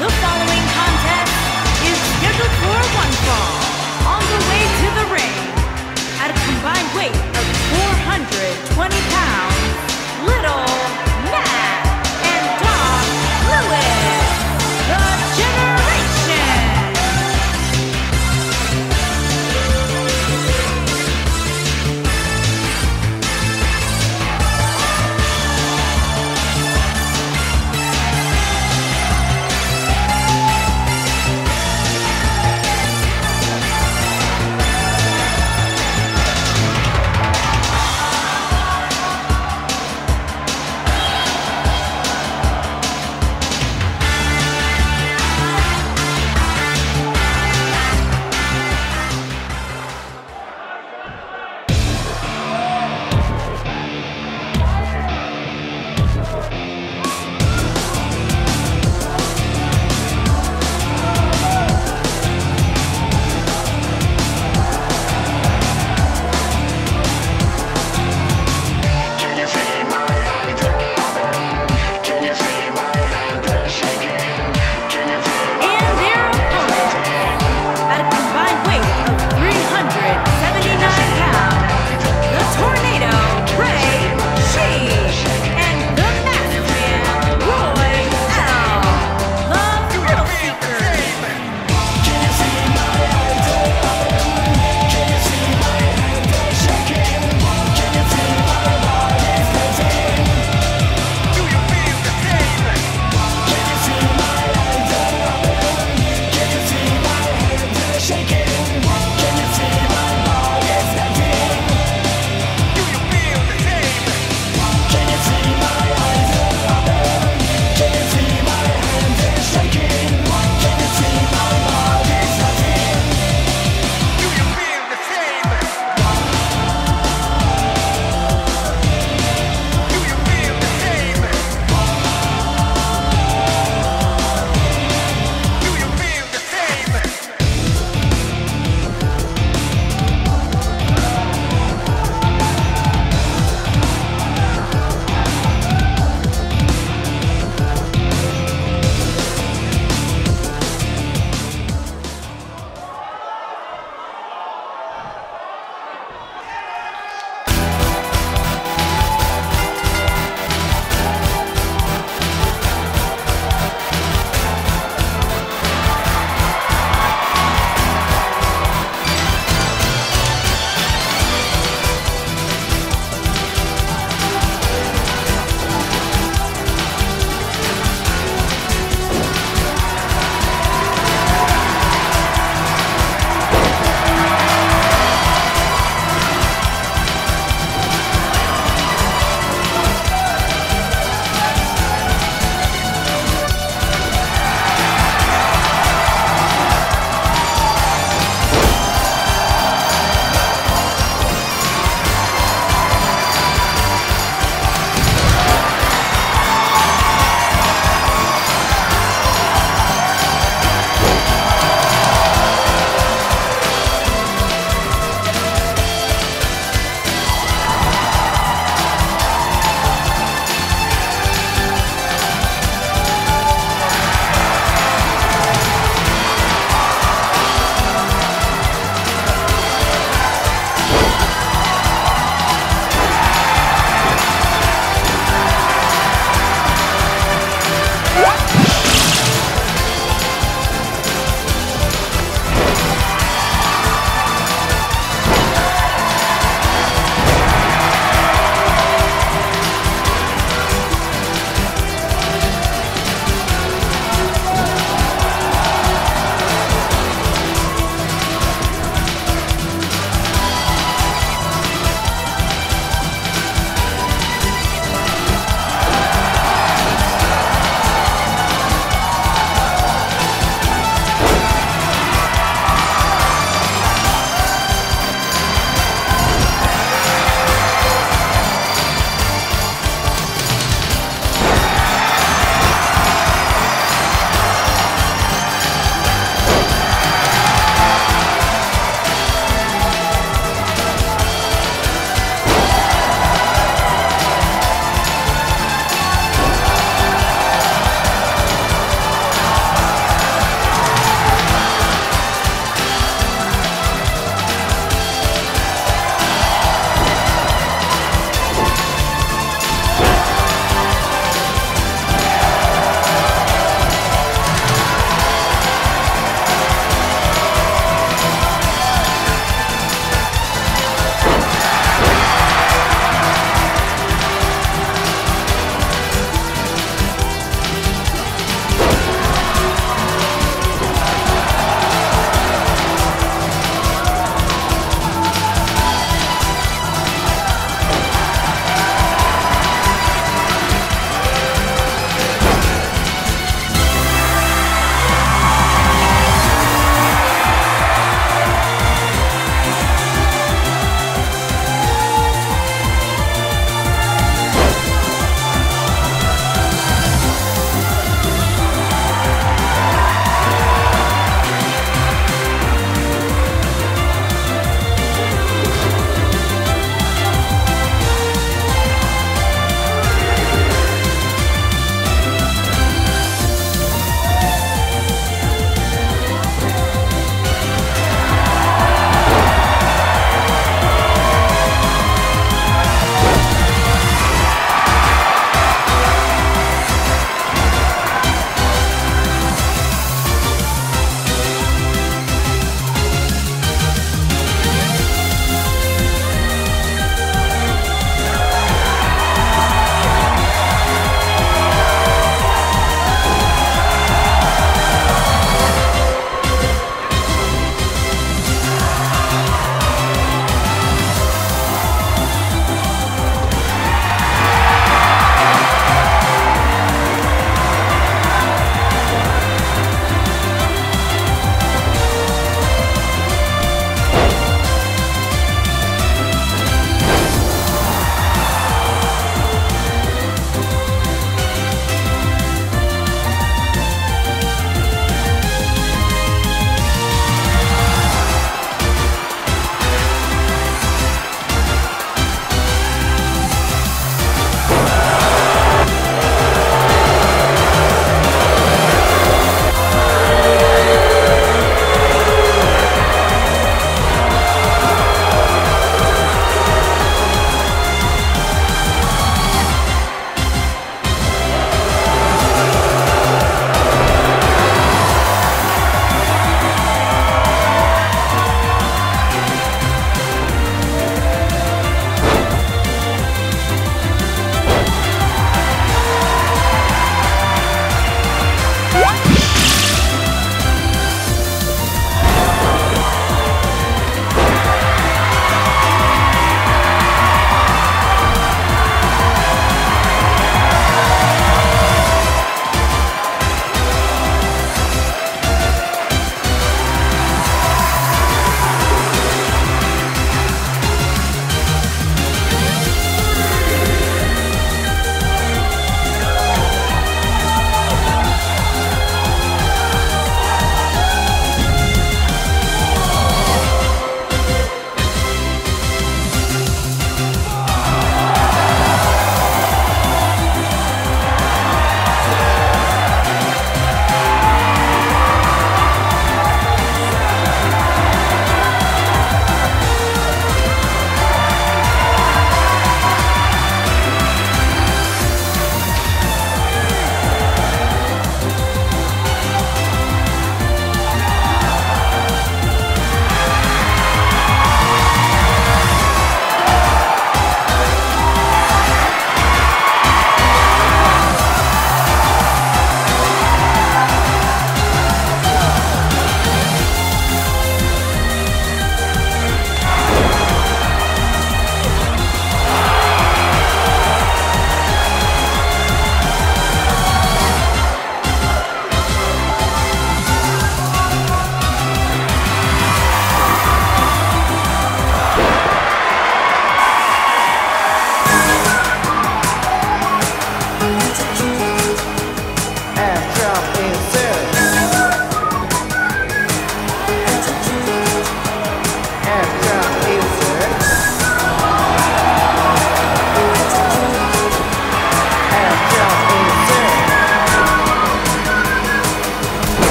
The following contest is scheduled